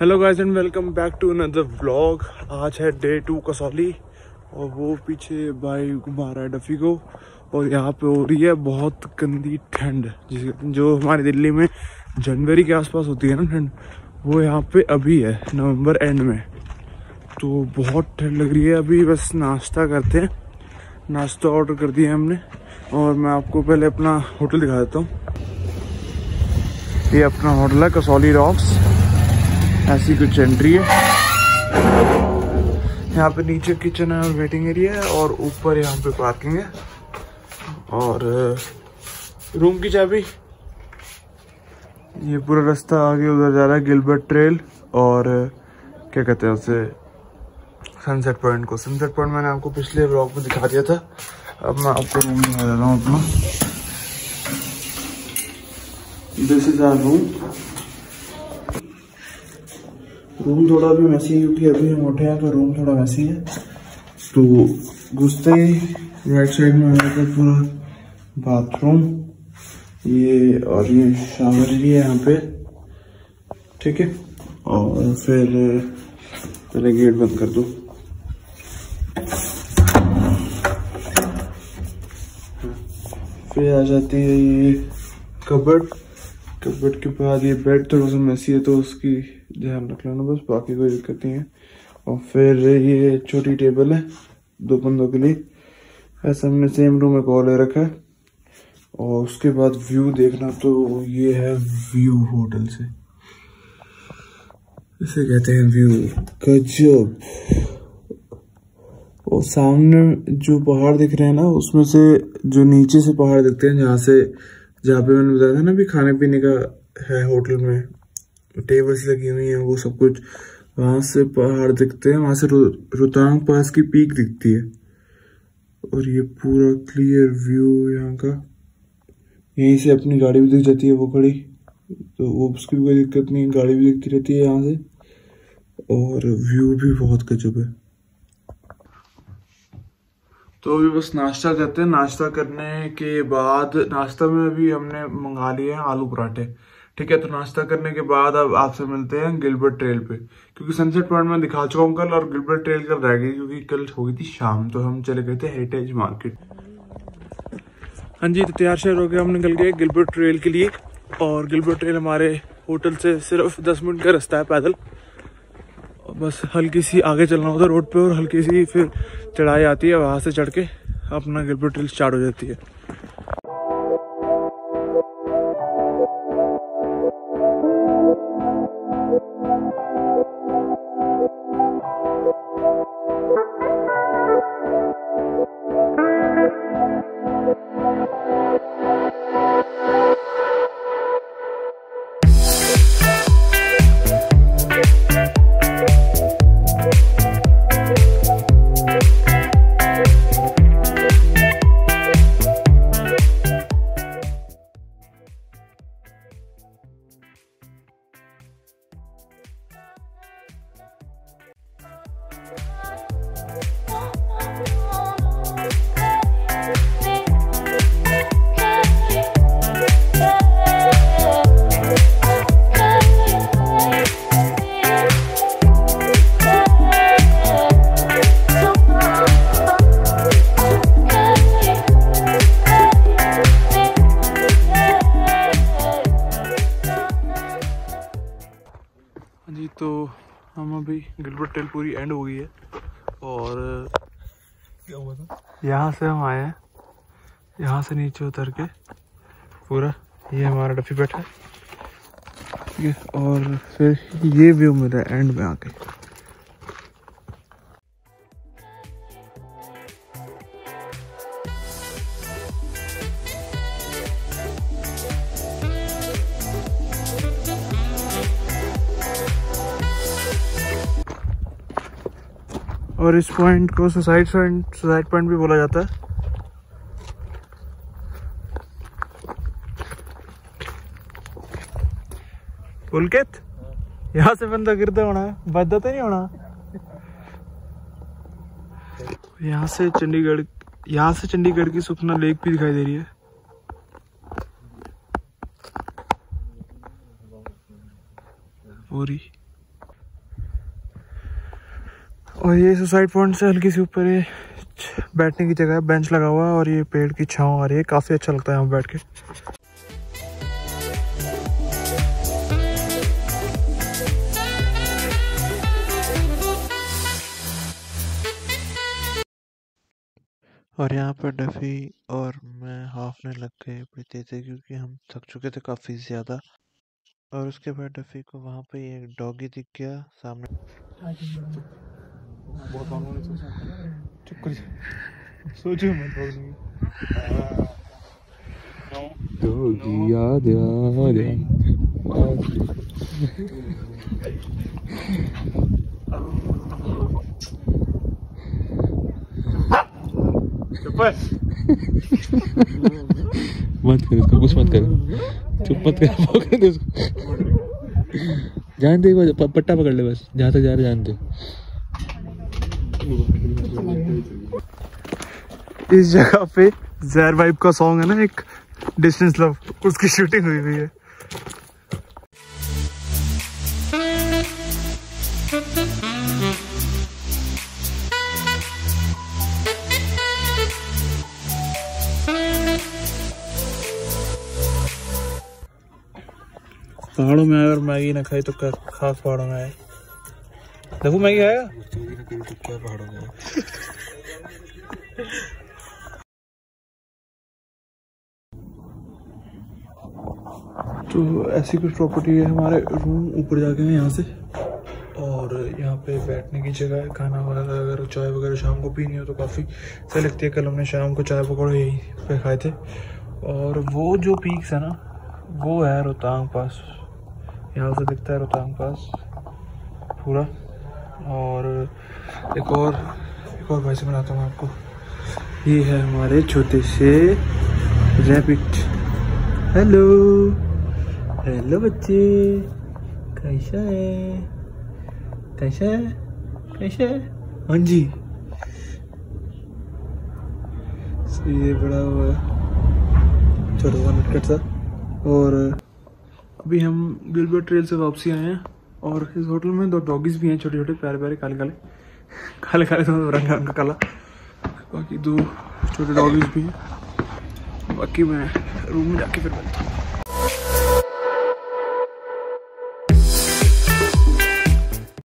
Hello guys and welcome back to another vlog. आज है day 2 Kasauli और वो पीछे भाई घुमा रहा है डफी को। और यहाँ पे हो रही है बहुत गंदी ठंड, जो हमारी दिल्ली में जनवरी के आसपास होती है ना ठंड, वो यहाँ पे अभी है नवंबर एंड में, तो बहुत ठंड लग रही है। अभी बस नाश्ता करते हैं, नाश्ता ऑर्डर कर दिया हमने और मैं आपको पहले अपना होटल दिखा देता हूँ। ये अपना होटल है कसौली रॉक्स, ऐसी कुछ एंट्री है। यहाँ पे नीचे किचन है और वेटिंग एरिया है और ऊपर यहाँ पे पार्किंग है। और रूम की चाबी, ये पूरा रास्ता आगे उधर जा रहा है गिलबर्ट ट्रेल और क्या कहते हैं उसे, सनसेट पॉइंट को। सनसेट पॉइंट मैंने आपको पिछले ब्लॉग में दिखा दिया था। अब मैं आपको रूम दिखा दे रहा हूँ अपना। This is our room. Room थोड़ा भी वैसे ही, क्योंकि अभी हम उठे हैं तो रूम थोड़ा वैसे ही है। तो घुसते ही राइट साइड में आकर पूरा बाथरूम ये, और ये शावर भी है यहाँ पे, ठीक है। और फिर पहले गेट बंद कर दो। फिर आ जाती है ये कबर्ड। कबर्ड के बाद ये बेड थोड़ा सा मैसी है तो उसकी ध्यान रख लेना बस, बाकी कोई दिक्कत नहीं है। और फिर ये छोटी टेबल है दो बंदों के लिए, ऐसा हमने सेम रूम में कॉल ले रखा है। और उसके बाद व्यू देखना, तो ये है व्यू होटल से, इसे कहते हैं व्यू, गजब। और सामने जो पहाड़ दिख रहे हैं ना, उसमें से जो नीचे से पहाड़ दिखते हैं, जहाँ पे मैंने बताया था ना भी खाने पीने का है होटल में, टेबल्स लगी हुई हैं, वो सब कुछ वहाँ से पहाड़ दिखते हैं। वहाँ से रोहतांग पास की पीक दिखती है और ये पूरा क्लियर व्यू यहाँ का। यहीं से अपनी गाड़ी भी दिख जाती है, वो खड़ी, तो वो उसकी भी कोई दिक्कत नहीं है, गाड़ी भी दिखती रहती है यहाँ से। और व्यू भी बहुत गजब है। तो अभी बस नाश्ता करते हैं। नाश्ता करने के बाद, नाश्ता में अभी हमने मंगा लिए हैं आलू पराठे, ठीक है। तो नाश्ता करने के बाद अब आपसे मिलते हैं गिलबर्ट ट्रेल पे, क्योंकि सनसेट पॉइंट में दिखा चुका हूँ कल, और गिलबर्ट ट्रेल कल रह गई क्योंकि कल हो गई थी शाम, तो हम चले गए थे हेरिटेज मार्केट। हाँ जी, तो तैयार शहर हो गया, हम निकल गए गिलबर्ट ट्रेल के लिए। और गिलबर्ट ट्रेल हमारे होटल से सिर्फ 10 मिनट का रास्ता है पैदल। बस हल्की सी आगे चलना होता है रोड पे और हल्की सी फिर चढ़ाई आती है, वहाँ से चढ़ के अपना गिलबर्ट ट्रेल स्टार्ट हो जाती है। हम अभी गिलबर्ट ट्रेल पूरी एंड हो गई है और क्या हुआ था, यहाँ से हम आए हैं, यहाँ से नीचे उतर के पूरा ये हमारा डफी बैठा है, ठीक है। और फिर ये व्यू मिला है एंड में आके। और इस पॉइंट को सुसाइड पॉइंट भी बोला जाता है। पुलकित, यहाँ से बंदा गिरता होना है, बददा तो नहीं होना। यहाँ से चंडीगढ़ की सुखना लेक भी दिखाई दे रही है। पूरी और ये सुसाइड पॉइंट से हल्की सी ऊपर ये बैठने की जगह है, बेंच लगा हुआ है और ये पेड़ की छांव आ रही है, काफ़ी अच्छा लगता है यहाँ बैठ के। और यहाँ पर डफी और मैं हाफने लग गए पीते थे क्योंकि हम थक चुके थे काफ़ी ज़्यादा। और उसके बाद डफी को वहाँ पे एक डॉगी दिख गया सामने, सोचो मत डॉगी मत कर इसको, कुछ मत करो, चुप मत कर, पकड़ दे उसको, जान दे, पट्टा पकड़ ले बस, जहाँ तक जा रहे जान दे। इस जगह पे ज़ेर वाइब का सॉन्ग है ना एक, डिस्टेंस लव, उसकी शूटिंग हुई हुई है। पहाड़ों में आए और मैगी ना खाई तो खास पहाड़ों में आए। देखो मैगी आया क्या पहाड़ों में। तो ऐसी कुछ प्रॉपर्टी है, हमारे रूम ऊपर जाके हैं यहाँ से और यहाँ पे बैठने की जगह है। खाना वगैरह अगर चाय वगैरह शाम को पीनी हो तो काफ़ी सही लगती है। कल हमने शाम को चाय पकौड़े यहीं पे खाए थे। और वो जो पीक्स है ना वो है रोहतांग पास, यहाँ से दिखता है रोहतांग पास पूरा। और एक और भाई से बनाता हूँ आपको। ये है हमारे छोटे से रैबिट। हेलो हेलो बच्चे, कैसा है कैसा है कैसा है? हाँ जी ये बड़ा हुआ छोटा सा नटखट सा। और अभी हम गिलबर्ट ट्रेल से वापसी आए हैं और इस होटल में दो डॉगीज़ भी हैं, छोटे छोटे प्यारे प्यारे काले काले काले काले तो रंग रंग का काला, बाकी दो छोटे डॉगीज़ भी हैं। बाकी मैं रूम में जाके फिर मिलता हूँ।